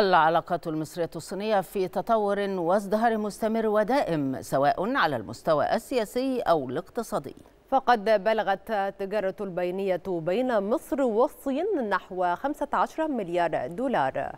العلاقة المصرية الصينية في تطور وازدهار مستمر ودائم سواء على المستوى السياسي أو الاقتصادي. فقد بلغت التجارة البينية بين مصر والصين نحو 15 مليار دولار.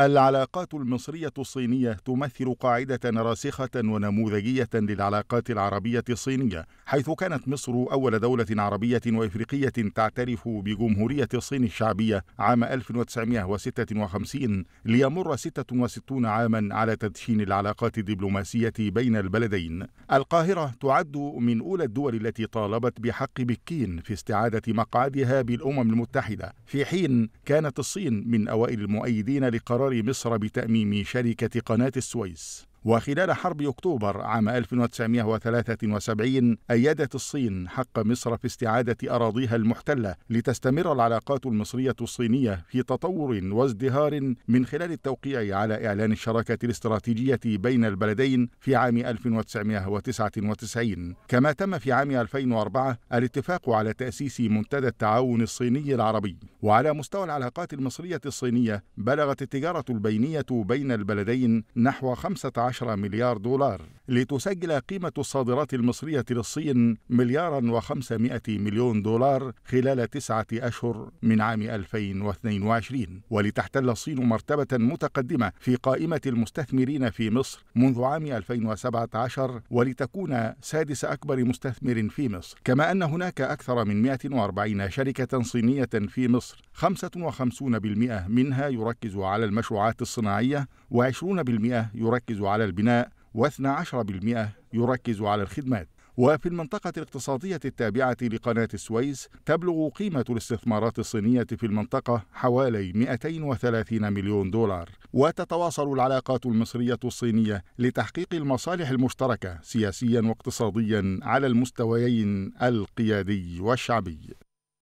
العلاقات المصرية الصينية تمثل قاعدة راسخة ونموذجية للعلاقات العربية الصينية، حيث كانت مصر أول دولة عربية وإفريقية تعترف بجمهورية الصين الشعبية عام 1956 ليمر 66 عاما على تدشين العلاقات الدبلوماسية بين البلدين. القاهرة تعد من أولى الدول التي طالبت بحق بكين في استعادة مقعدها بالأمم المتحدة، في حين كانت الصين من أوائل المؤيدين لقرار مصر بتأميم شركة قناة السويس. وخلال حرب أكتوبر عام 1973 أيدت الصين حق مصر في استعادة أراضيها المحتلة، لتستمر العلاقات المصرية الصينية في تطور وازدهار من خلال التوقيع على إعلان الشراكة الاستراتيجية بين البلدين في عام 1999، كما تم في عام 2004 الاتفاق على تأسيس منتدى التعاون الصيني العربي. وعلى مستوى العلاقات المصرية الصينية بلغت التجارة البينية بين البلدين نحو 15 مليار دولار، لتسجل قيمة الصادرات المصرية للصين 1,500,000,000 دولار خلال 9 أشهر من عام 2022، ولتحتل الصين مرتبة متقدمة في قائمة المستثمرين في مصر منذ عام 2017، ولتكون 6 أكبر مستثمر في مصر. كما أن هناك أكثر من 140 شركة صينية في مصر، 55% منها يركز على المشروعات الصناعية، و20% يركز على البناء، و12% يركز على الخدمات. وفي المنطقة الاقتصادية التابعة لقناة السويس تبلغ قيمة الاستثمارات الصينية في المنطقة حوالي 230 مليون دولار. وتتواصل العلاقات المصرية الصينية لتحقيق المصالح المشتركة سياسيا واقتصاديا على المستويين القيادي والشعبي.